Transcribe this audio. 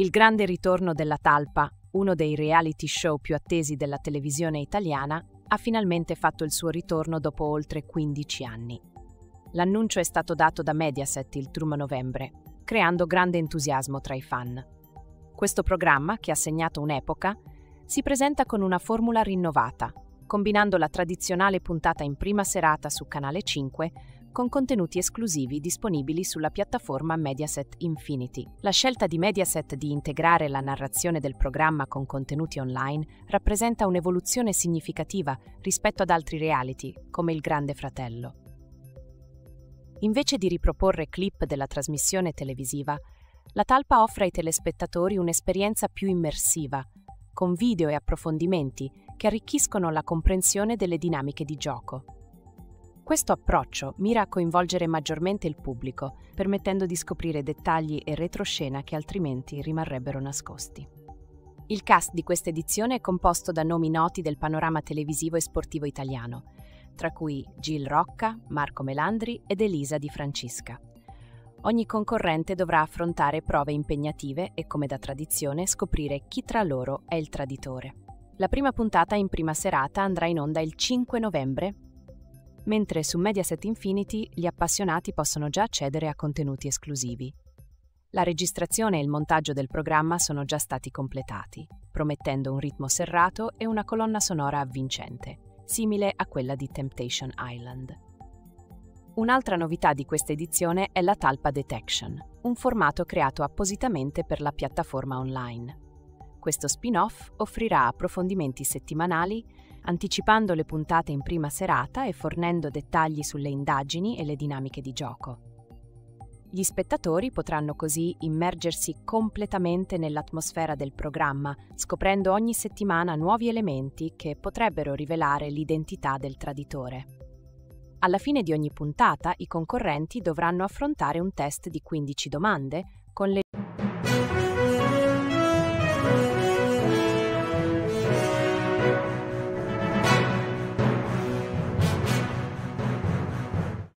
Il grande ritorno della Talpa, uno dei reality show più attesi della televisione italiana, ha finalmente fatto il suo ritorno dopo oltre 15 anni. L'annuncio è stato dato da Mediaset il 3 novembre, creando grande entusiasmo tra i fan. Questo programma, che ha segnato un'epoca, si presenta con una formula rinnovata, combinando la tradizionale puntata in prima serata su Canale 5 con contenuti esclusivi disponibili sulla piattaforma Mediaset Infinity. La scelta di Mediaset di integrare la narrazione del programma con contenuti online rappresenta un'evoluzione significativa rispetto ad altri reality, come il Grande Fratello. Invece di riproporre clip della trasmissione televisiva, la Talpa offre ai telespettatori un'esperienza più immersiva, con video e approfondimenti che arricchiscono la comprensione delle dinamiche di gioco. Questo approccio mira a coinvolgere maggiormente il pubblico, permettendo di scoprire dettagli e retroscena che altrimenti rimarrebbero nascosti. Il cast di questa edizione è composto da nomi noti del panorama televisivo e sportivo italiano, tra cui Gilles Rocca, Marco Melandri ed Elisa Di Francisca. Ogni concorrente dovrà affrontare prove impegnative e, come da tradizione, scoprire chi tra loro è il traditore. La prima puntata in prima serata andrà in onda il 5 novembre, mentre su Mediaset Infinity gli appassionati possono già accedere a contenuti esclusivi. La registrazione e il montaggio del programma sono già stati completati, promettendo un ritmo serrato e una colonna sonora avvincente, simile a quella di Temptation Island. Un'altra novità di questa edizione è la Talpa Detection, un formato creato appositamente per la piattaforma online. Questo spin-off offrirà approfondimenti settimanali, anticipando le puntate in prima serata e fornendo dettagli sulle indagini e le dinamiche di gioco. Gli spettatori potranno così immergersi completamente nell'atmosfera del programma, scoprendo ogni settimana nuovi elementi che potrebbero rivelare l'identità del traditore. Alla fine di ogni puntata, i concorrenti dovranno affrontare un test di 15 domande con le